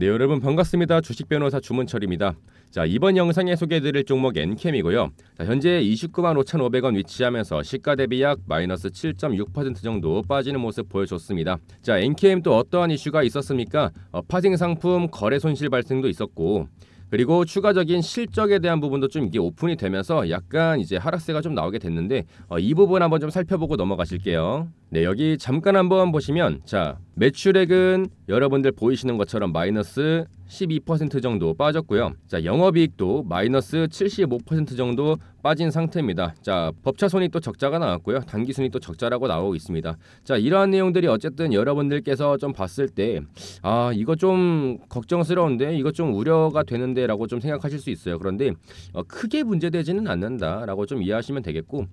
네, 여러분 반갑습니다. 주식변호사 주문철입니다. 자, 이번 영상에 소개해드릴 종목 NKM이고요. 자, 현재 29만 5,500원 위치하면서 시가 대비 약 마이너스 7.6% 정도 빠지는 모습 보여줬습니다. 자, NKM 또 어떠한 이슈가 있었습니까? 파생 상품 거래 손실 발생도 있었고, 그리고 추가적인 실적에 대한 부분도 좀 이게 오픈이 되면서 약간 이제 하락세가 좀 나오게 됐는데 이 부분 한번 좀 살펴보고 넘어가실게요. 네, 여기 잠깐 한번 보시면 자, 매출액은 여러분들 보이시는 것처럼 마이너스 12% 정도 빠졌고요. 자, 영업이익도 마이너스 75% 정도 빠진 상태입니다. 자, 법차손이 또 적자가 나왔고요. 단기순이 또 적자라고 나오고 있습니다. 자, 이러한 내용들이 어쨌든 여러분들께서 좀 봤을 때 아, 이거 좀 걱정스러운데, 이거 좀 우려가 되는데 라고 좀 생각하실 수 있어요. 그런데 크게 문제되지는 않는다 라고 좀 이해하시면 되겠고,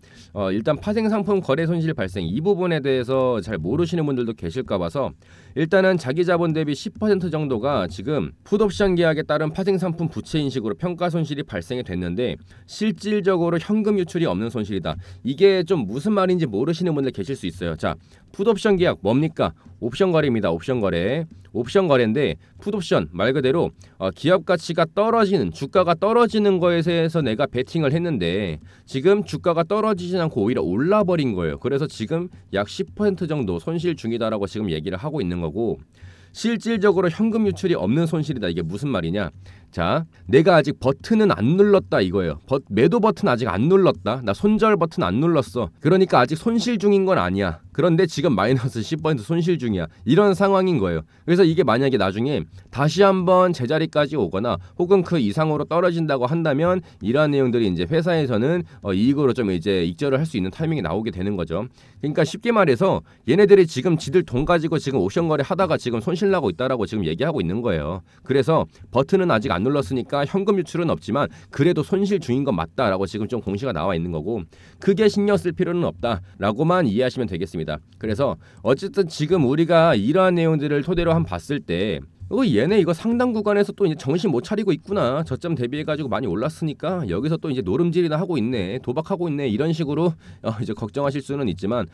일단 파생상품 거래 손실 발생 이 부분에 대해서 잘 모르시는 분들도 계실까 봐서 일단은 자기 자본 대비 10% 정도가 지금 풋옵션 계약에 따른 파생상품 부채 인식으로 평가 손실이 발생이 됐는데, 실질적으로 현금 유출이 없는 손실이다. 이게 좀 무슨 말인지 모르시는 분들 계실 수 있어요. 자, 풋옵션 계약 뭡니까? 옵션 거래입니다. 옵션 거래. 옵션 거래인데 풋옵션 말 그대로 기업 가치가 떨어지는, 주가가 떨어지는 거에 대해서 내가 베팅을 했는데 지금 주가가 떨어지진 않고 오히려 올라버린 거예요. 그래서 지금 약 10% 정도 손실 중이다라고 지금 얘기를 하고 있는 거고, 실질적으로 현금 유출이 없는 손실이다. 이게 무슨 말이냐? 자, 내가 아직 버튼은 안 눌렀다 이거예요. 매도 버튼 아직 안 눌렀다. 나 손절 버튼 안 눌렀어. 그러니까 아직 손실 중인 건 아니야. 그런데 지금 마이너스 10% 손실 중이야. 이런 상황인 거예요. 그래서 이게 만약에 나중에 다시 한번 제자리까지 오거나 혹은 그 이상으로 떨어진다고 한다면 이러한 내용들이 이제 회사에서는 이익으로 좀 이제 익절을 할 수 있는 타이밍이 나오게 되는 거죠. 그러니까 쉽게 말해서 얘네들이 지금 지들 돈 가지고 지금 옵션 거래 하다가 지금 손실 나고 있다라고 지금 얘기하고 있는 거예요. 그래서 버튼은 아직 안 눌렀으니까 현금 유출은 없지만 그래도 손실 중인 건 맞다라고 지금 좀 공시가 나와 있는 거고, 크게 신경 쓸 필요는 없다라고만 이해하시면 되겠습니다. 그래서 어쨌든 지금 우리가 이러한 내용들을 토대로 한 봤을 때 얘네 이거 상당 구간에서 또 이제 정신 못 차리고 있구나. 저점 대비해가지고 많이 올랐으니까 여기서 또 이제 노름질이나 하고 있네, 도박하고 있네, 이런 식으로 이제 걱정하실 수는 있지만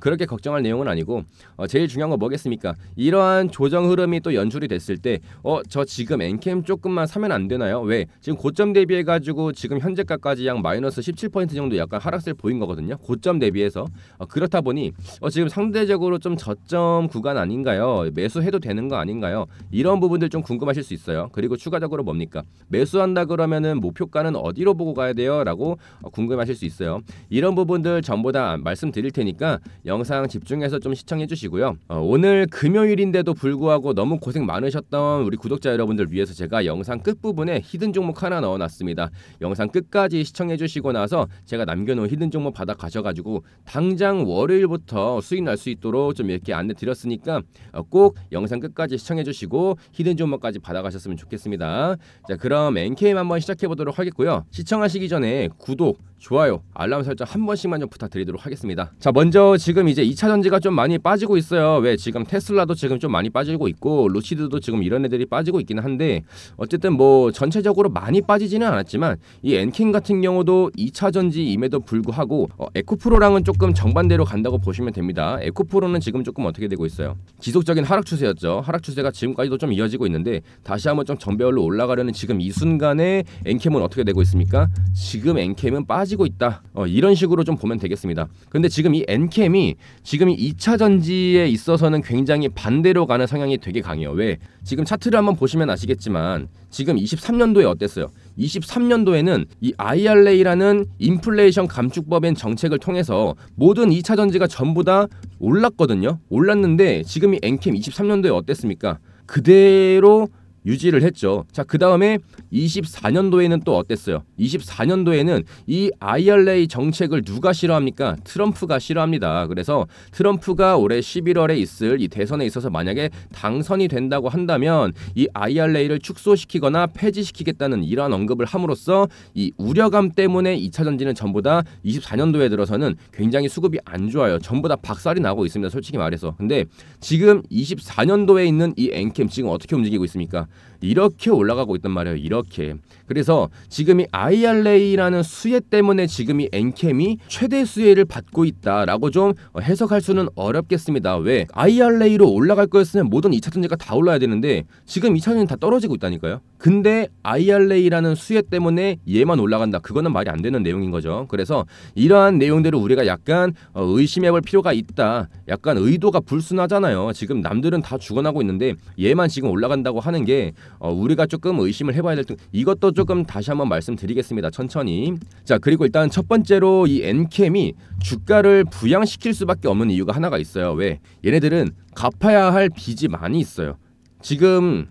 그렇게 걱정할 내용은 아니고, 제일 중요한 건 뭐겠습니까? 이러한 조정 흐름이 또 연출이 됐을 때 저 지금 NKM 조금만 사면 안 되나요? 왜? 지금 고점 대비해가지고 지금 현재가까지 약 마이너스 17% 정도 약간 하락세를 보인 거거든요. 고점 대비해서. 그렇다 보니 지금 상대적으로 좀 저점 구간 아닌가요? 매수해도 되는 거 아닌가요? 이런 부분들 좀 궁금하실 수 있어요. 그리고 추가적으로 뭡니까? 매수한다 그러면은 목표가는 어디로 보고 가야 돼요? 라고 궁금하실 수 있어요. 이런 부분들 전부 다 말씀드릴 테니까 영상 집중해서 좀 시청해 주시고요. 오늘 금요일인데도 불구하고 너무 고생 많으셨던 우리 구독자 여러분들 위해서 제가 영상 끝부분에 히든 종목 하나 넣어놨습니다. 영상 끝까지 시청해 주시고 나서 제가 남겨놓은 히든 종목 받아 가셔가지고 당장 월요일부터 수익 날 수 있도록 좀 이렇게 안내 드렸으니까 꼭 영상 끝까지 시청해 주시고 히든 종목까지 받아가셨으면 좋겠습니다. 자, 그럼 NKM 한번 시작해보도록 하겠고요. 시청하시기 전에 구독, 좋아요, 알람 설정 한 번씩만 좀 부탁드리도록 하겠습니다. 자, 먼저 지금 이제 2차전지가 좀 많이 빠지고 있어요. 왜? 지금 테슬라도 지금 좀 많이 빠지고 있고, 루시드도 지금 이런 애들이 빠지고 있긴 한데 어쨌든 뭐 전체적으로 많이 빠지지는 않았지만 이 NKM 같은 경우도 2차전지임에도 불구하고 에코프로랑은 조금 정반대로 간다고 보시면 됩니다. 에코프로는 지금 조금 어떻게 되고 있어요? 지속적인 하락 추세였죠. 하락 추세가 지금까지 도 좀 이어지고 있는데 다시 한번 좀 전배열로 올라가려는 지금 이 순간에 NKM은 어떻게 되고 있습니까? 지금 NKM은 빠지고 있다. 이런 식으로 좀 보면 되겠습니다. 근데 지금 이 NKM이 지금 이 2차전지에 있어서는 굉장히 반대로 가는 성향이 되게 강해요. 왜? 지금 차트를 한번 보시면 아시겠지만 지금 23년도에 어땠어요? 23년도에는 이 IRA라는 인플레이션 감축법인 정책을 통해서 모든 2차전지가 전부 다 올랐거든요. 올랐는데 지금 이 NKM 23년도에 어땠습니까? 그대로 유지를 했죠. 자, 그 다음에 24년도에는 또 어땠어요? 24년도에는 이 IRA 정책을 누가 싫어합니까? 트럼프가 싫어합니다. 그래서 트럼프가 올해 11월에 있을 이 대선에 있어서 만약에 당선이 된다고 한다면 이 IRA를 축소시키거나 폐지시키겠다는 이러한 언급을 함으로써 이 우려감 때문에 2차전지는 전부 다 24년도에 들어서는 굉장히 수급이 안 좋아요. 전부 다 박살이 나고 있습니다. 솔직히 말해서. 근데 지금 24년도에 있는 이 NKM 지금 어떻게 움직이고 있습니까? 이렇게 올라가고 있단 말이에요. 이렇게. 그래서 지금 이 IRA라는 수혜 때문에 지금 이 NKM이 최대 수혜를 받고 있다라고 좀 해석할 수는 어렵겠습니다. 왜? IRA로 올라갈 거였으면 모든 2차 전지가 다 올라야 되는데 지금 2차 전지는 다 떨어지고 있다니까요. 근데 IRA라는 수혜 때문에 얘만 올라간다. 그거는 말이 안 되는 내용인 거죠. 그래서 이러한 내용들을 우리가 약간 의심해볼 필요가 있다. 약간 의도가 불순하잖아요. 지금 남들은 다 죽어나고 있는데 얘만 지금 올라간다고 하는 게 우리가 조금 의심을 해봐야 될 때 이것도 조금 다시 한번 말씀드리겠습니다. 천천히. 자, 그리고 일단 첫 번째로 이 NKM이 주가를 부양시킬 수밖에 없는 이유가 하나가 있어요. 왜? 얘네들은 갚아야 할 빚이 많이 있어요. 지금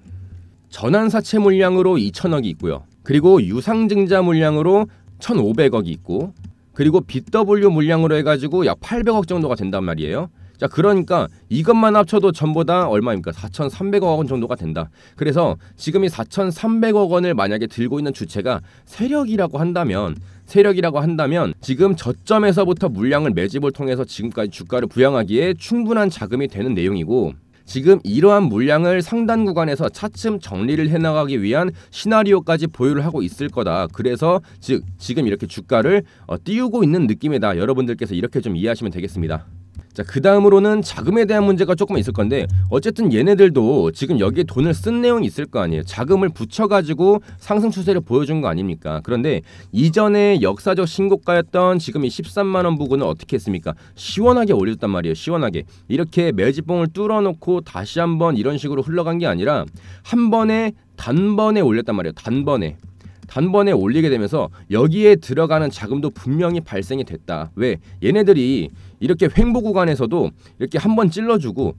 전환사채 물량으로 2,000억이 있고요. 그리고 유상증자 물량으로 1,500억이 있고 그리고 BW 물량으로 해가지고 약 800억 정도가 된단 말이에요. 자, 그러니까 이것만 합쳐도 전부 다 얼마입니까? 4,300억 원 정도가 된다. 그래서 지금 이 4,300억 원을 만약에 들고 있는 주체가 세력이라고 한다면 지금 저점에서부터 물량을 매집을 통해서 지금까지 주가를 부양하기에 충분한 자금이 되는 내용이고 지금 이러한 물량을 상단 구간에서 차츰 정리를 해나가기 위한 시나리오까지 보유를 하고 있을 거다. 그래서 지금 이렇게 주가를 띄우고 있는 느낌이다. 여러분들께서 이렇게 좀 이해하시면 되겠습니다. 자, 그 다음으로는 자금에 대한 문제가 조금 있을 건데 어쨌든 얘네들도 지금 여기에 돈을 쓴 내용이 있을 거 아니에요. 자금을 붙여가지고 상승 추세를 보여준 거 아닙니까? 그런데 이전에 역사적 신고가였던 지금 이 13만원 부근을 어떻게 했습니까? 시원하게 올려줬단 말이에요. 시원하게. 이렇게 매집봉을 뚫어놓고 다시 한번 이런 식으로 흘러간 게 아니라 한 번에 단번에 올렸단 말이에요. 단번에 올리게 되면서 여기에 들어가는 자금도 분명히 발생이 됐다. 왜? 얘네들이 이렇게 횡보 구간에서도 이렇게 한번 찔러주고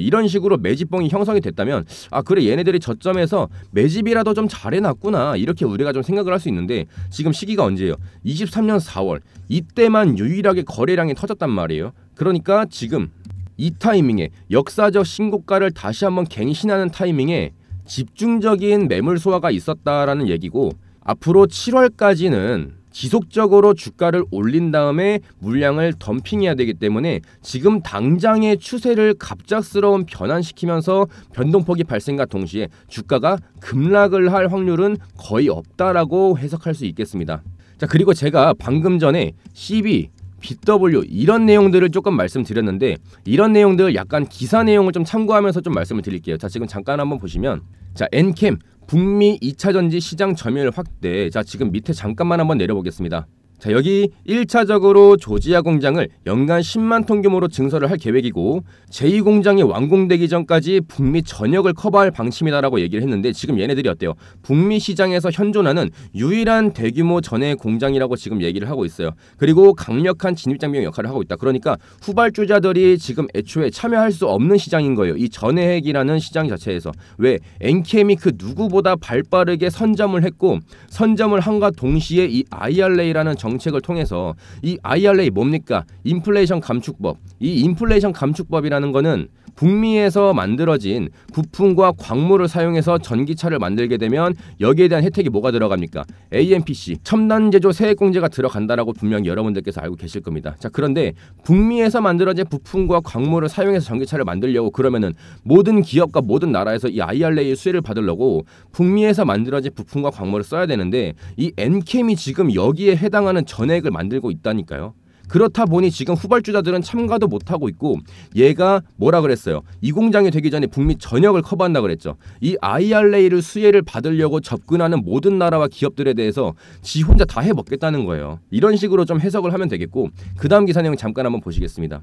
이런 식으로 매집봉이 형성이 됐다면 아 그래 얘네들이 저점에서 매집이라도 좀 잘해놨구나 이렇게 우리가 좀 생각을 할 수 있는데 지금 시기가 언제예요? 23년 4월 이때만 유일하게 거래량이 터졌단 말이에요. 그러니까 지금 이 타이밍에 역사적 신고가를 다시 한번 갱신하는 타이밍에 집중적인 매물 소화가 있었다라는 얘기고 앞으로 7월까지는 지속적으로 주가를 올린 다음에 물량을 덤핑해야 되기 때문에 지금 당장의 추세를 갑작스러운 변환시키면서 변동폭이 발생과 동시에 주가가 급락을 할 확률은 거의 없다라고 해석할 수 있겠습니다. 자, 그리고 제가 방금 전에 CB BW 이런 내용들을 조금 말씀드렸는데 이런 내용들 약간 기사 내용을 좀 참고하면서 좀 말씀을 드릴게요. 자, 지금 잠깐 한번 보시면 자, NKM 북미 2차전지 시장 점유율 확대. 자, 지금 밑에 잠깐만 한번 내려보겠습니다. 자, 여기 1차적으로 조지아 공장을 연간 10만 톤 규모로 증설을 할 계획이고 제2공장이 완공되기 전까지 북미 전역을 커버할 방침이다라고 얘기를 했는데 지금 얘네들이 어때요? 북미 시장에서 현존하는 유일한 대규모 전해 공장이라고 지금 얘기를 하고 있어요. 그리고 강력한 진입장벽 역할을 하고 있다. 그러니까 후발주자들이 지금 애초에 참여할 수 없는 시장인 거예요. 이 전해핵이라는 시장 자체에서. 왜? NKM이 그 누구보다 발빠르게 선점을 했고 선점을 한과 동시에 이 IRA라는 정책을 통해서 이 IRA 뭡니까? 인플레이션 감축법. 이 인플레이션 감축법이라는 거는 북미에서 만들어진 부품과 광물을 사용해서 전기차를 만들게 되면 여기에 대한 혜택이 뭐가 들어갑니까? AMPC, 첨단 제조 세액공제가 들어간다라고 분명히 여러분들께서 알고 계실 겁니다. 자, 그런데 북미에서 만들어진 부품과 광물을 사용해서 전기차를 만들려고 그러면은 모든 기업과 모든 나라에서 이 IRA의 수혜를 받으려고 북미에서 만들어진 부품과 광물을 써야 되는데 이 NKM이 지금 여기에 해당하는 전액을 만들고 있다니까요. 그렇다 보니 지금 후발주자들은 참가도 못하고 있고 얘가 뭐라 그랬어요? 이 공장이 되기 전에 북미 전역을 커버한다 그랬죠. 이 IRA를 수혜를 받으려고 접근하는 모든 나라와 기업들에 대해서 지 혼자 다 해먹겠다는 거예요. 이런 식으로 좀 해석을 하면 되겠고 그 다음 기사 내용 잠깐 한번 보시겠습니다.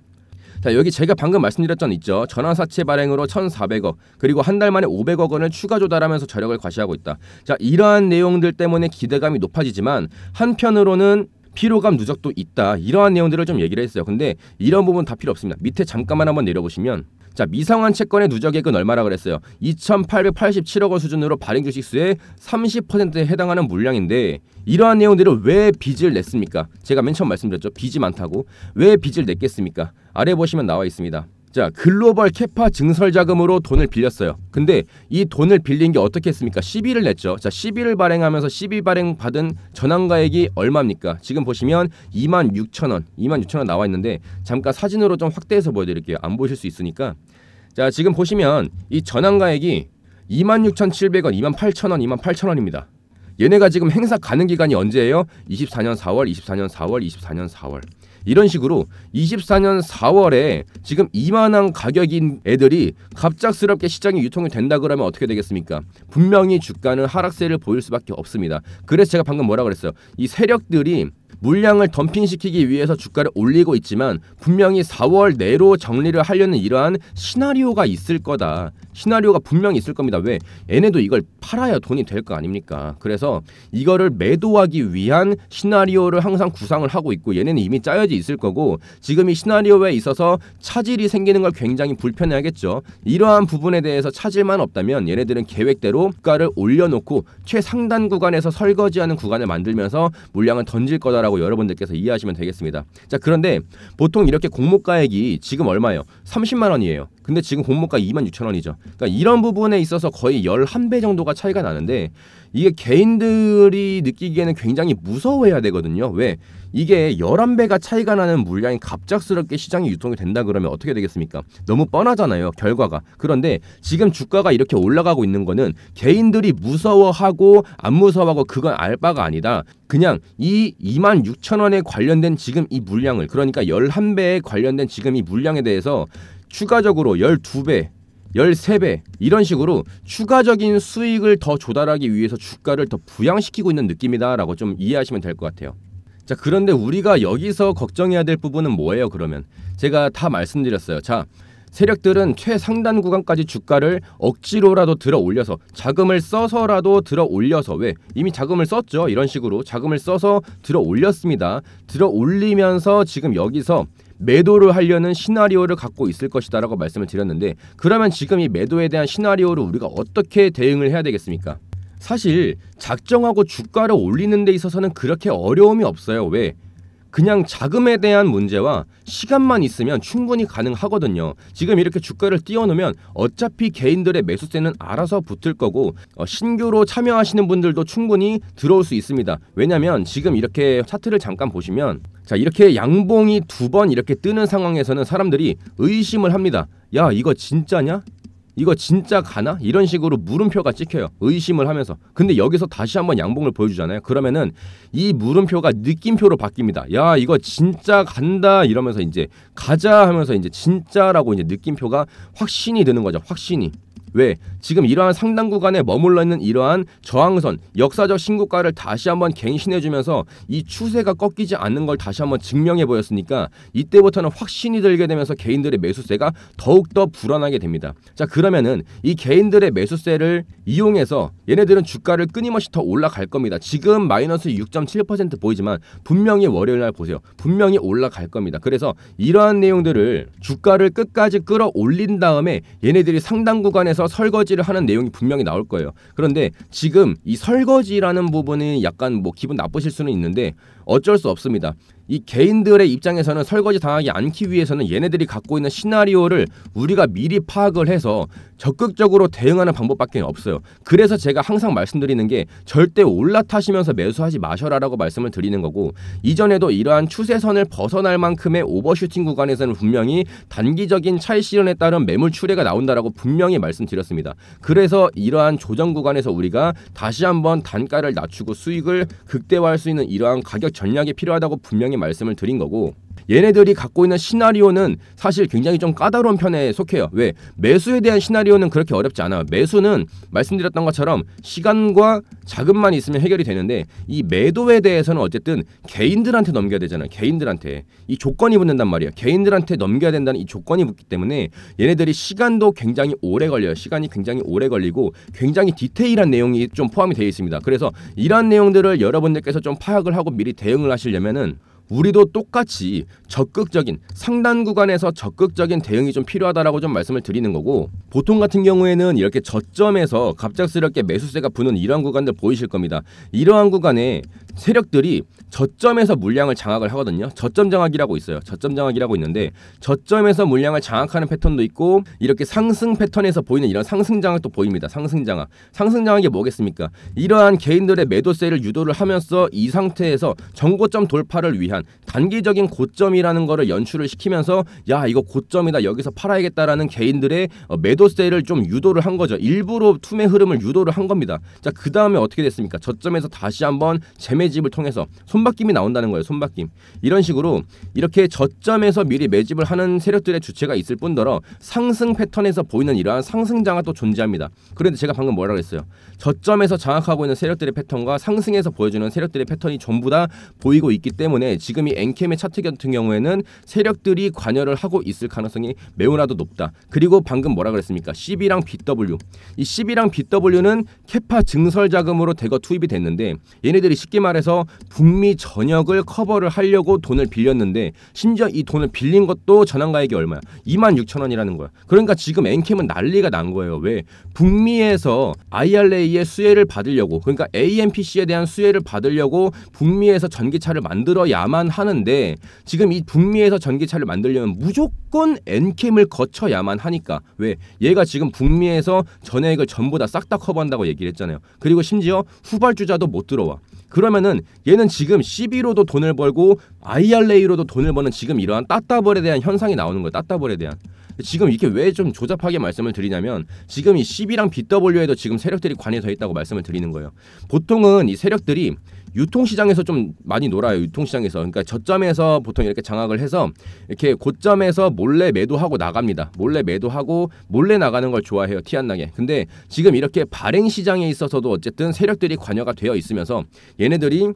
자, 여기 제가 방금 말씀드렸던 있죠. 전환사채 발행으로 1,400억 그리고 한 달 만에 500억 원을 추가 조달하면서 저력을 과시하고 있다. 자, 이러한 내용들 때문에 기대감이 높아지지만 한편으로는 피로감 누적도 있다. 이러한 내용들을 좀 얘기를 했어요. 근데 이런 부분 다 필요 없습니다. 밑에 잠깐만 한번 내려보시면 자, 미상환 채권의 누적액은 얼마라 그랬어요? 2,887억 원 수준으로 발행 주식수의 30%에 해당하는 물량인데 이러한 내용들을 왜 빚을 냈습니까? 제가 맨 처음 말씀드렸죠. 빚이 많다고. 왜 빚을 냈겠습니까? 아래 보시면 나와 있습니다. 자, 글로벌 캐파 증설 자금으로 돈을 빌렸어요. 근데 이 돈을 빌린 게 어떻게 했습니까? CB를 냈죠. 자, CB를 발행하면서 CB 발행 받은 전환가액이 얼마입니까? 지금 보시면 26,000원 나와 있는데 잠깐 사진으로 좀 확대해서 보여드릴게요. 안 보실 수 있으니까. 자, 지금 보시면 이 전환가액이 26,700원, 28,000원, 28,000원입니다. 얘네가 지금 행사 가는 기간이 언제예요? 24년 4월, 24년 4월, 24년 4월. 이런 식으로 24년 4월에 지금 이만한 가격인 애들이 갑작스럽게 시장에 유통이 된다 그러면 어떻게 되겠습니까? 분명히 주가는 하락세를 보일 수밖에 없습니다. 그래서 제가 방금 뭐라 그랬어요? 이 세력들이 물량을 덤핑시키기 위해서 주가를 올리고 있지만 분명히 4월 내로 정리를 하려는 이러한 시나리오가 있을 거다. 시나리오가 분명히 있을 겁니다. 왜? 얘네도 이걸 팔아야 돈이 될 거 아닙니까? 그래서 이거를 매도하기 위한 시나리오를 항상 구상을 하고 있고 얘네는 이미 짜여져 있을 거고 지금 이 시나리오에 있어서 차질이 생기는 걸 굉장히 불편해하겠죠. 이러한 부분에 대해서 차질만 없다면 얘네들은 계획대로 주가를 올려놓고 최상단 구간에서 설거지하는 구간을 만들면서 물량을 던질 거다라고 여러분들께서 이해하시면 되겠습니다. 자, 그런데 보통 이렇게 공모가액이 지금 얼마예요? 30만원이에요. 근데 지금 공모가 26,000원이죠. 그러니까 이런 부분에 있어서 거의 11배 정도가 차이가 나는데 이게 개인들이 느끼기에는 굉장히 무서워해야 되거든요. 왜? 이게 11배가 차이가 나는 물량이 갑작스럽게 시장에 유통이 된다 그러면 어떻게 되겠습니까? 너무 뻔하잖아요, 결과가. 그런데 지금 주가가 이렇게 올라가고 있는 거는 개인들이 무서워하고 안 무서워하고 그건 알 바가 아니다. 그냥 이 26,000원에 관련된 지금 이 물량을, 그러니까 11배에 관련된 지금 이 물량에 대해서 추가적으로 12배, 13배 이런 식으로 추가적인 수익을 더 조달하기 위해서 주가를 더 부양시키고 있는 느낌이다라고 좀 이해하시면 될 것 같아요. 자, 그런데 우리가 여기서 걱정해야 될 부분은 뭐예요, 그러면? 제가 다 말씀드렸어요. 자, 세력들은 최상단 구간까지 주가를 억지로라도 들어 올려서 자금을 써서라도 들어 올려서, 왜? 이미 자금을 썼죠. 이런 식으로 자금을 써서 들어 올렸습니다. 들어 올리면서 지금 여기서 매도를 하려는 시나리오를 갖고 있을 것이다 라고 말씀을 드렸는데, 그러면 지금 이 매도에 대한 시나리오를 우리가 어떻게 대응을 해야 되겠습니까? 사실 작정하고 주가를 올리는 데 있어서는 그렇게 어려움이 없어요. 왜? 그냥 자금에 대한 문제와 시간만 있으면 충분히 가능하거든요. 지금 이렇게 주가를 띄워놓으면 어차피 개인들의 매수세는 알아서 붙을 거고 신규로 참여하시는 분들도 충분히 들어올 수 있습니다. 왜냐면 지금 이렇게 차트를 잠깐 보시면, 자, 이렇게 양봉이 두 번 이렇게 뜨는 상황에서는 사람들이 의심을 합니다. 야, 이거 진짜냐? 이거 진짜 가나? 이런 식으로 물음표가 찍혀요, 의심을 하면서. 근데 여기서 다시 한번 양봉을 보여주잖아요. 그러면은 이 물음표가 느낌표로 바뀝니다. 야, 이거 진짜 간다 이러면서 이제 가자 하면서 이제 진짜라고 이제 느낌표가 확신이 드는 거죠, 확신이. 왜? 지금 이러한 상단 구간에 머물러 있는 이러한 저항선, 역사적 신고가를 다시 한번 갱신해주면서 이 추세가 꺾이지 않는 걸 다시 한번 증명해 보였으니까 이때부터는 확신이 들게 되면서 개인들의 매수세가 더욱더 불안하게 됩니다. 자, 그러면은 이 개인들의 매수세를 이용해서 얘네들은 주가를 끊임없이 더 올라갈 겁니다. 지금 마이너스 6.7% 보이지만 분명히 월요일날 보세요. 분명히 올라갈 겁니다. 그래서 이러한 내용들을 주가를 끝까지 끌어올린 다음에 얘네들이 상단 구간에서 설거지를 하는 내용이 분명히 나올 거예요. 그런데 지금 이 설거지라는 부분이 약간 뭐 기분 나쁘실 수는 있는데 어쩔 수 없습니다. 이 개인들의 입장에서는 설거지 당하지 않기 위해서는 얘네들이 갖고 있는 시나리오를 우리가 미리 파악을 해서 적극적으로 대응하는 방법밖에 없어요. 그래서 제가 항상 말씀드리는 게 절대 올라타시면서 매수하지 마셔라라고 말씀을 드리는 거고, 이전에도 이러한 추세선을 벗어날 만큼의 오버슈팅 구간에서는 분명히 단기적인 차익 실현에 따른 매물 출회가 나온다라고 분명히 말씀드렸습니다. 그래서 이러한 조정 구간에서 우리가 다시 한번 단가를 낮추고 수익을 극대화할 수 있는 이러한 가격 전략이 필요하다고 분명히 말씀을 드린 거고, 얘네들이 갖고 있는 시나리오는 사실 굉장히 좀 까다로운 편에 속해요. 왜? 매수에 대한 시나리오는 그렇게 어렵지 않아요. 매수는 말씀드렸던 것처럼 시간과 자금만 있으면 해결이 되는데 이 매도에 대해서는 어쨌든 개인들한테 넘겨야 되잖아요. 개인들한테 이 조건이 붙는단 말이에요. 개인들한테 넘겨야 된다는 이 조건이 붙기 때문에 얘네들이 시간도 굉장히 오래 걸려요. 시간이 굉장히 오래 걸리고 굉장히 디테일한 내용이 좀 포함이 되어 있습니다. 그래서 이러한 내용들을 여러분들께서 좀 파악을 하고 미리 대응을 하시려면은 우리도 똑같이 적극적인 상단 구간에서 적극적인 대응이 좀 필요하다라고 좀 말씀을 드리는 거고, 보통 같은 경우에는 이렇게 저점에서 갑작스럽게 매수세가 부는 이러한 구간들 보이실 겁니다. 이러한 구간에 세력들이 저점에서 물량을 장악을 하거든요. 저점 장악이라고 있어요. 저점 장악이라고 있는데 저점에서 물량을 장악하는 패턴도 있고 이렇게 상승 패턴에서 보이는 이런 상승 장악도 보입니다. 상승 장악. 상승 장악이 뭐겠습니까? 이러한 개인들의 매도세를 유도를 하면서 이 상태에서 전고점 돌파를 위한 단기적인 고점이라는 거를 연출을 시키면서 야 이거 고점이다 여기서 팔아야겠다라는 개인들의 매도세를 좀 유도를 한 거죠. 일부러 투매 흐름을 유도를 한 겁니다. 자, 그 다음에 어떻게 됐습니까? 저점에서 다시 한번 재매집을 통해서 손바뀜이 나온다는 거예요. 손바뀜. 이런 식으로 이렇게 저점에서 미리 매집을 하는 세력들의 주체가 있을 뿐더러 상승 패턴에서 보이는 이러한 상승 장악도 존재합니다. 그런데 제가 방금 뭐라고 했어요? 저점에서 장악하고 있는 세력들의 패턴과 상승에서 보여주는 세력들의 패턴이 전부 다 보이고 있기 때문에 지금 이 NKM의 차트 같은 경우에는 세력들이 관여를 하고 있을 가능성이 매우나도 높다. 그리고 방금 뭐라 그랬습니까? CB랑 BW. 이 CB랑 BW는 캐파 증설 자금으로 대거 투입이 됐는데 얘네들이 쉽게 말해서 북미 전역을 커버를 하려고 돈을 빌렸는데 심지어 이 돈을 빌린 것도 전환가액이 얼마야? 26,000원이라는 거야. 그러니까 지금 NKM은 난리가 난 거예요. 왜? 북미에서 IRA의 수혜를 받으려고, 그러니까 AMPC에 대한 수혜를 받으려고 북미에서 전기차를 만들어야만 하는데 지금 이 북미에서 전기차를 만들려면 무조건 NKM을 거쳐야만 하니까 왜? 얘가 지금 북미에서 전액을 전부 다 싹 다 커버한다고 얘기를 했잖아요. 그리고 심지어 후발주자도 못 들어와. 그러면은 얘는 지금 CB로도 돈을 벌고 IRA로도 돈을 버는 지금 이러한 따따벌에 대한 현상이 나오는 거예요. 따따벌에 대한. 지금 이게 왜 좀 조잡하게 말씀을 드리냐면 지금 이 CB랑 BW에도 지금 세력들이 관여되어 있다고 말씀을 드리는 거예요. 보통은 이 세력들이 유통시장에서 좀 많이 놀아요. 유통시장에서. 그러니까 저점에서 보통 이렇게 장악을 해서 이렇게 고점에서 몰래 매도하고 나갑니다. 몰래 매도하고 몰래 나가는 걸 좋아해요. 티 안 나게. 근데 지금 이렇게 발행시장에 있어서도 어쨌든 세력들이 관여가 되어 있으면서 얘네들이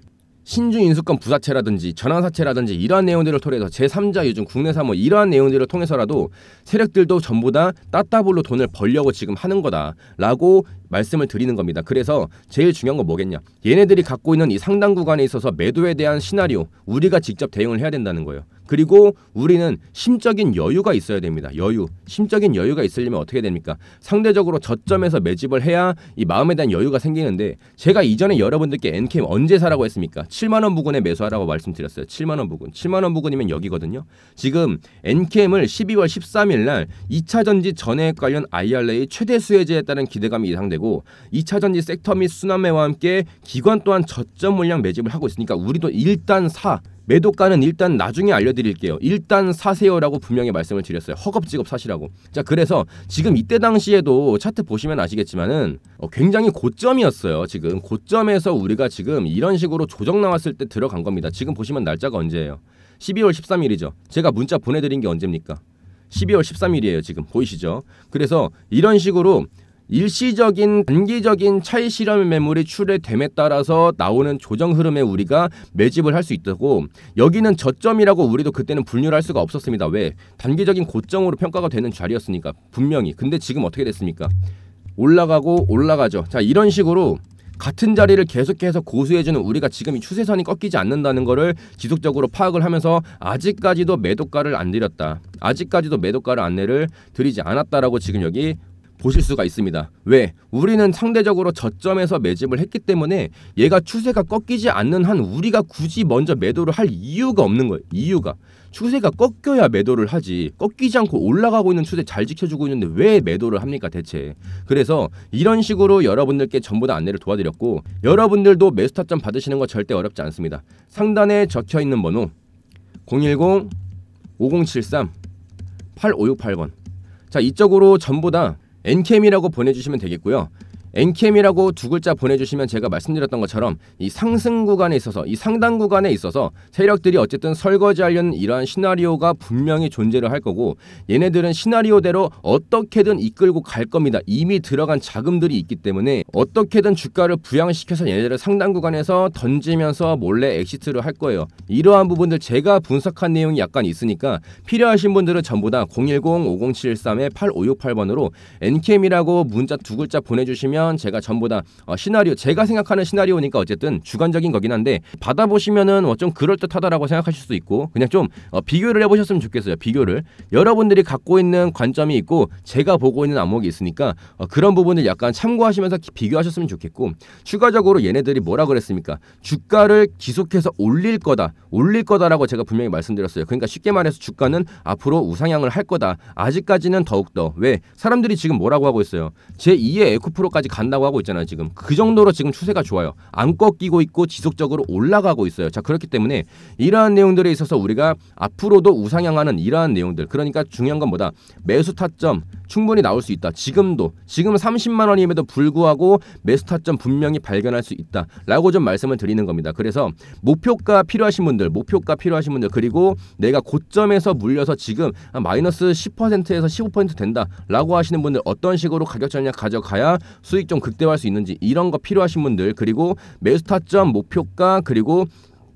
신주인수권 부사채라든지 전환사채라든지 이러한 내용들을 통해서 제3자 유증 국내사 뭐 이러한 내용들을 통해서라도 세력들도 전부 다 따따블로 돈을 벌려고 지금 하는 거다 라고 말씀을 드리는 겁니다. 그래서 제일 중요한 건 뭐겠냐, 얘네들이 갖고 있는 이 상단 구간에 있어서 매도에 대한 시나리오 우리가 직접 대응을 해야 된다는 거예요. 그리고 우리는 심적인 여유가 있어야 됩니다. 여유. 심적인 여유가 있으려면 어떻게 됩니까? 상대적으로 저점에서 매집을 해야 이 마음에 대한 여유가 생기는데 제가 이전에 여러분들께 NKM 언제 사라고 했습니까? 7만원 부근에 매수하라고 말씀드렸어요. 7만원 부근. 7만원 부근이면 여기거든요. 지금 NKM을 12월 13일날 2차전지 전액 관련 IRA 최대 수혜제에 따른 기대감이 예상되고 2차전지 섹터 및 순환매와 함께 기관 또한 저점 물량 매집을 하고 있으니까 우리도 일단 사. 매도가는 일단 나중에 알려드릴게요. 일단 사세요라고 분명히 말씀을 드렸어요. 허겁지겁 사시라고. 자, 그래서 지금 이때 당시에도 차트 보시면 아시겠지만은 굉장히 고점이었어요. 지금 고점에서 우리가 지금 이런 식으로 조정 나왔을 때 들어간 겁니다. 지금 보시면 날짜가 언제예요? 12월 13일이죠. 제가 문자 보내드린 게 언제입니까? 12월 13일이에요. 지금 보이시죠? 그래서 이런 식으로 일시적인 단기적인 차익 실현 매물이 출회됨에 따라서 나오는 조정 흐름에 우리가 매집을 할 수 있다고, 여기는 저점이라고 우리도 그때는 분류를 할 수가 없었습니다. 왜? 단기적인 고점으로 평가가 되는 자리였으니까 분명히. 근데 지금 어떻게 됐습니까? 올라가고 올라가죠. 자, 이런 식으로 같은 자리를 계속해서 고수해주는 우리가 지금 이 추세선이 꺾이지 않는다는 거를 지속적으로 파악을 하면서 아직까지도 매도가를 안 내렸다. 아직까지도 매도가를 안내를 드리지 않았다라고 지금 여기 보실 수가 있습니다. 왜? 우리는 상대적으로 저점에서 매집을 했기 때문에 얘가 추세가 꺾이지 않는 한 우리가 굳이 먼저 매도를 할 이유가 없는 거예요. 이유가. 추세가 꺾여야 매도를 하지, 꺾이지 않고 올라가고 있는 추세 잘 지켜주고 있는데 왜 매도를 합니까 대체. 그래서 이런 식으로 여러분들께 전부 다 안내를 도와드렸고 여러분들도 매수 타점 받으시는 거 절대 어렵지 않습니다. 상단에 적혀있는 번호 010-5073-8568번. 자, 이쪽으로 전부 다 NKM이라고 보내주시면 되겠고요. NKM이라고 두 글자 보내주시면 제가 말씀드렸던 것처럼 이 상승 구간에 있어서, 이 상단 구간에 있어서 세력들이 어쨌든 설거지하려는 이러한 시나리오가 분명히 존재를 할 거고 얘네들은 시나리오대로 어떻게든 이끌고 갈 겁니다. 이미 들어간 자금들이 있기 때문에 어떻게든 주가를 부양시켜서 얘네들을 상단 구간에서 던지면서 몰래 엑시트를 할 거예요. 이러한 부분들 제가 분석한 내용이 약간 있으니까 필요하신 분들은 전부 다 010-5073-8568번으로 NKM이라고 문자 두 글자 보내주시면 보시면 제가 전부 다 시나리오, 제가 생각하는 시나리오니까 어쨌든 주관적인 거긴 한데 받아보시면은 좀 그럴듯하다라고 생각하실 수도 있고, 그냥 좀 비교를 해보셨으면 좋겠어요. 비교를, 여러분들이 갖고 있는 관점이 있고 제가 보고 있는 안목이 있으니까 그런 부분을 약간 참고하시면서 비교하셨으면 좋겠고, 추가적으로 얘네들이 뭐라 그랬습니까? 주가를 지속해서 올릴 거다라고 제가 분명히 말씀드렸어요. 그러니까 쉽게 말해서 주가는 앞으로 우상향을 할 거다. 아직까지는 더욱더. 왜? 사람들이 지금 뭐라고 하고 있어요? 제2의 에코프로까지 간다고 하고 있잖아요. 지금 그 정도로 지금 추세가 좋아요. 안 꺾이고 있고 지속적으로 올라가고 있어요. 자, 그렇기 때문에 이러한 내용들에 있어서 우리가 앞으로도 우상향하는 이러한 내용들, 그러니까 중요한 건 뭐다? 매수 타점 충분히 나올 수 있다. 지금 30만 원임에도 불구하고 매수 타점 분명히 발견할 수 있다 라고 좀 말씀을 드리는 겁니다. 그래서 목표가 필요하신 분들, 그리고 내가 고점에서 물려서 지금 마이너스 10%에서 15% 된다 라고 하시는 분들, 어떤 식으로 가격 전략 가져가야 수익 좀 극대화할 수 있는지 이런 거 필요하신 분들, 그리고 매수 타점, 목표가, 그리고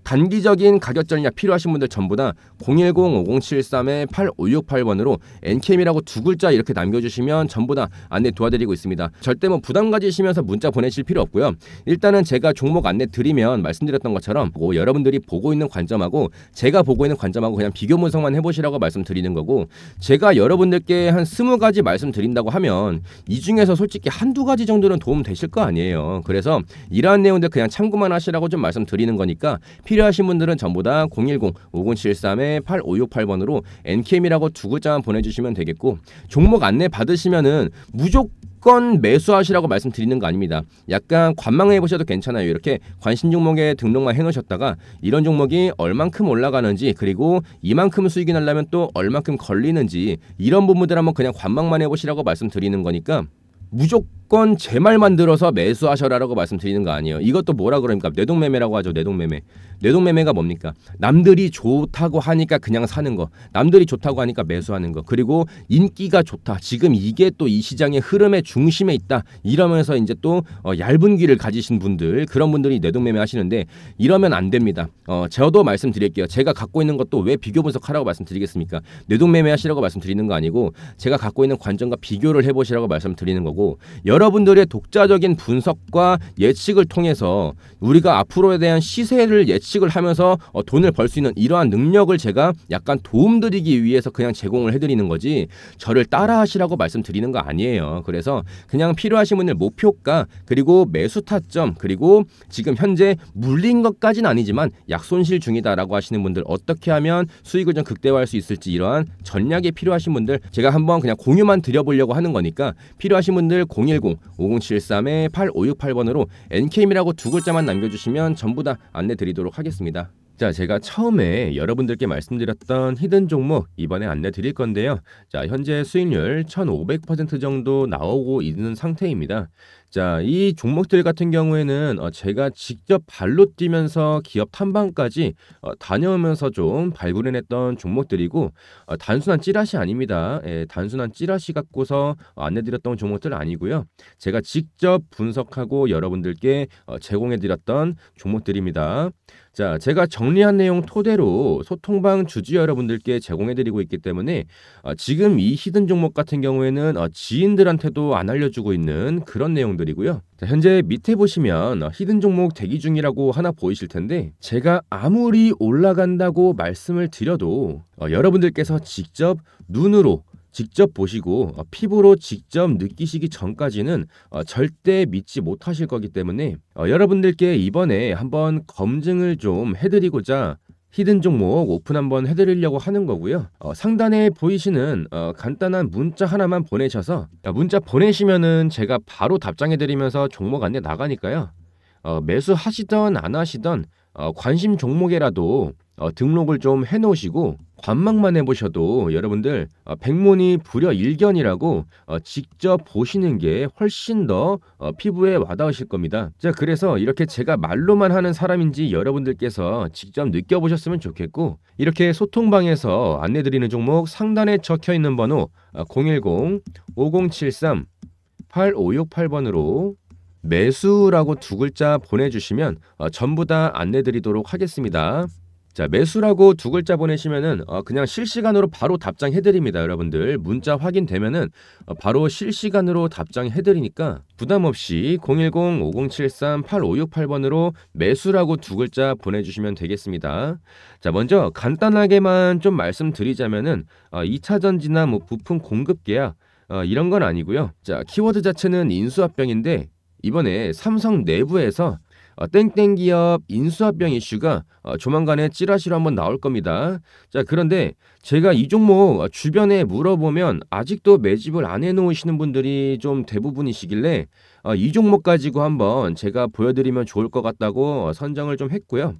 단기적인 가격 전략 필요하신 분들 전부 다 010-5073-8568번으로 NKM이라고 두 글자 이렇게 남겨주시면 전부 다 안내 도와드리고 있습니다. 절대 뭐 부담 가지시면서 문자 보내실 필요 없고요. 일단은 제가 종목 안내 드리면 말씀드렸던 것처럼 뭐 여러분들이 보고 있는 관점하고 제가 보고 있는 관점하고 그냥 비교 분석만 해보시라고 말씀드리는 거고, 제가 여러분들께 한 20가지 말씀드린다고 하면 이 중에서 솔직히 한두 가지 정도는 도움 되실 거 아니에요. 그래서 이러한 내용들 그냥 참고만 하시라고 좀 말씀드리는 거니까 필요하신 분들은 전부 다 010-5073-8568번으로 NKM이라고 두 글자만 보내주시면 되겠고, 종목 안내 받으시면은 무조건 매수하시라고 말씀드리는 거 아닙니다. 약간 관망해 보셔도 괜찮아요. 이렇게 관심 종목에 등록만 해놓으셨다가 이런 종목이 얼만큼 올라가는지, 그리고 이만큼 수익이 나려면 또 얼만큼 걸리는지 이런 부분들 한번 그냥 관망만 해보시라고 말씀드리는 거니까 무조건 제 말만 들어서 매수하셔라라고 말씀드리는 거 아니에요. 이것도 뭐라 그럽니까? 뇌동매매라고 하죠. 뇌동매매. 뇌동매매가 뭡니까? 남들이 좋다고 하니까 그냥 사는 거, 남들이 좋다고 하니까 매수하는 거, 그리고 인기가 좋다, 지금 이게 또 이 시장의 흐름의 중심에 있다 이러면서 이제 또 얇은 귀를 가지신 분들, 그런 분들이 뇌동매매 하시는데 이러면 안 됩니다. 저도 말씀드릴게요. 제가 갖고 있는 것도 왜 비교 분석하라고 말씀드리겠습니까? 뇌동매매 하시라고 말씀드리는 거 아니고 제가 갖고 있는 관점과 비교를 해보시라고 말씀드리는 거고, 여러분들의 독자적인 분석과 예측을 통해서 우리가 앞으로에 대한 시세를 예측을 하면서 돈을 벌 수 있는 이러한 능력을 제가 약간 도움드리기 위해서 그냥 제공을 해드리는 거지 저를 따라 하시라고 말씀드리는 거 아니에요. 그래서 그냥 필요하신 분들 목표가, 그리고 매수 타점, 그리고 지금 현재 물린 것까지는 아니지만 약손실 중이다라고 하시는 분들, 어떻게 하면 수익을 좀 극대화할 수 있을지 이러한 전략이 필요하신 분들 제가 한번 그냥 공유만 드려보려고 하는 거니까 필요하신 분들 010-5073-8568번으로 NKM이라고 두 글자만 남겨주시면 전부 다 안내 드리도록 하겠습니다. 자, 제가 처음에 여러분들께 말씀드렸던 히든 종목 이번에 안내 드릴 건데요. 자, 현재 수익률 1500% 정도 나오고 있는 상태입니다. 자, 이 종목들 같은 경우에는 제가 직접 발로 뛰면서 기업 탐방까지 다녀오면서 좀 발굴해냈던 종목들이고, 단순한 찌라시 아닙니다. 예, 단순한 찌라시 갖고서 안내드렸던 종목들 아니고요. 제가 직접 분석하고 여러분들께 제공해드렸던 종목들입니다. 자, 제가 정리한 내용 토대로 소통방 주주 여러분들께 제공해드리고 있기 때문에 지금 이 히든 종목 같은 경우에는 지인들한테도 안 알려주고 있는 그런 내용들이고요. 자, 현재 밑에 보시면 히든 종목 대기 중이라고 하나 보이실 텐데, 제가 아무리 올라간다고 말씀을 드려도 여러분들께서 직접 눈으로 직접 보시고 피부로 직접 느끼시기 전까지는 절대 믿지 못하실 거기 때문에 여러분들께 이번에 한번 검증을 좀 해드리고자 히든 종목 오픈 한번 해드리려고 하는 거고요. 상단에 보이시는 간단한 문자 하나만 보내셔서, 문자 보내시면은 제가 바로 답장해드리면서 종목 안내 나가니까요. 매수하시던 안 하시던 관심 종목에라도 등록을 좀 해놓으시고 관망만 해보셔도 여러분들 백문이 불여일견이라고 직접 보시는 게 훨씬 더 피부에 와닿으실 겁니다. 자, 그래서 이렇게 제가 말로만 하는 사람인지 여러분들께서 직접 느껴보셨으면 좋겠고, 이렇게 소통방에서 안내드리는 종목 상단에 적혀있는 번호 010-5073-8568번으로 매수라고 두 글자 보내주시면 전부 다 안내드리도록 하겠습니다. 자, 매수라고 두 글자 보내시면은 그냥 실시간으로 바로 답장해드립니다. 여러분들 문자 확인되면은 바로 실시간으로 답장해드리니까 부담없이 010-5073-8568번으로 매수라고 두 글자 보내주시면 되겠습니다. 자, 먼저 간단하게만 좀 말씀드리자면은 2차전지나 뭐 부품 공급계약 이런 건 아니고요. 자, 키워드 자체는 인수합병인데 이번에 삼성 내부에서 땡땡기업 인수합병 이슈가 조만간에 찌라시로 한번 나올 겁니다. 자, 그런데 제가 이 종목 주변에 물어보면 아직도 매집을 안 해놓으시는 분들이 좀 대부분이시길래 이 종목 가지고 한번 제가 보여드리면 좋을 것 같다고 선정을 좀 했고요.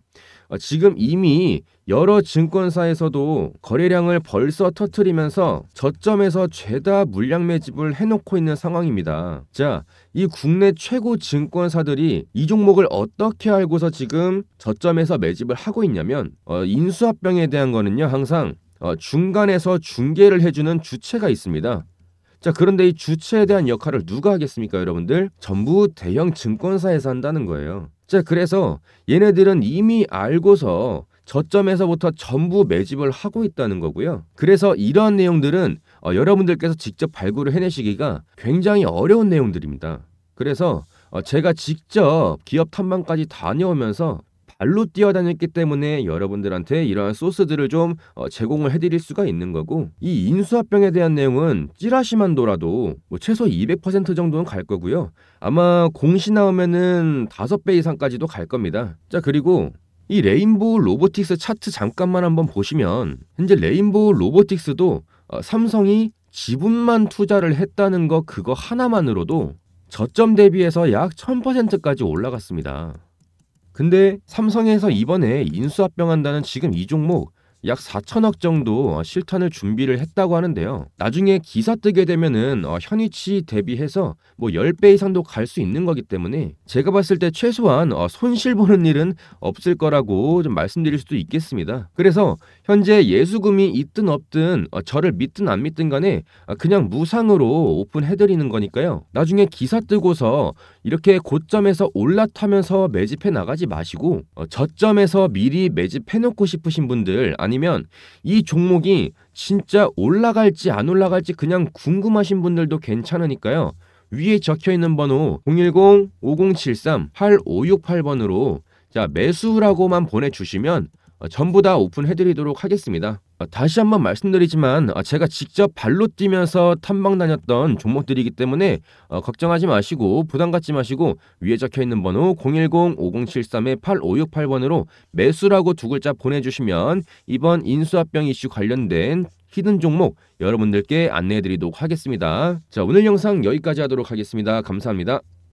지금 이미 여러 증권사에서도 거래량을 벌써 터뜨리면서 저점에서 죄다 물량 매집을 해놓고 있는 상황입니다. 자, 이 국내 최고 증권사들이 이 종목을 어떻게 알고서 지금 저점에서 매집을 하고 있냐면 인수합병에 대한 거는요, 항상 중간에서 중개를 해주는 주체가 있습니다. 자, 그런데 이 주체에 대한 역할을 누가 하겠습니까? 여러분들 전부 대형 증권사에서 한다는 거예요. 자, 그래서 얘네들은 이미 알고서 저점에서부터 전부 매집을 하고 있다는 거고요. 그래서 이러한 내용들은 여러분들께서 직접 발굴을 해내시기가 굉장히 어려운 내용들입니다. 그래서 제가 직접 기업 탐방까지 다녀오면서 발로 뛰어다녔기 때문에 여러분들한테 이러한 소스들을 좀 제공을 해드릴 수가 있는 거고, 이 인수합병에 대한 내용은 찌라시만 돌아도 뭐 최소 200% 정도는 갈 거고요. 아마 공시 나오면은 5배 이상까지도 갈 겁니다. 자, 그리고 이 레인보우 로보틱스 차트 잠깐만 한번 보시면 현재 레인보우 로보틱스도 삼성이 지분만 투자를 했다는 거 그거 하나만으로도 저점 대비해서 약 1000%까지 올라갔습니다. 근데 삼성에서 이번에 인수합병한다는 지금 이 종목 약 4000억 정도 실탄을 준비를 했다고 하는데요. 나중에 기사 뜨게 되면은 현위치 대비해서 뭐 10배 이상도 갈 수 있는 거기 때문에 제가 봤을 때 최소한 손실 보는 일은 없을 거라고 좀 말씀드릴 수도 있겠습니다. 그래서 현재 예수금이 있든 없든 저를 믿든 안 믿든 간에 그냥 무상으로 오픈해드리는 거니까요. 나중에 기사 뜨고서 이렇게 고점에서 올라타면서 매집해 나가지 마시고 저점에서 미리 매집해놓고 싶으신 분들, 아니면 이 종목이 진짜 올라갈지 안 올라갈지 그냥 궁금하신 분들도 괜찮으니까요. 위에 적혀있는 번호 010-5073-8568번으로 자, 매수라고만 보내주시면 전부 다 오픈해드리도록 하겠습니다. 다시 한번 말씀드리지만 제가 직접 발로 뛰면서 탐방 다녔던 종목들이기 때문에 걱정하지 마시고 부담 갖지 마시고 위에 적혀있는 번호 010-5073-8568번으로 매수라고 두 글자 보내주시면 이번 인수합병 이슈 관련된 히든 종목 여러분들께 안내해드리도록 하겠습니다. 자, 오늘 영상 여기까지 하도록 하겠습니다. 감사합니다.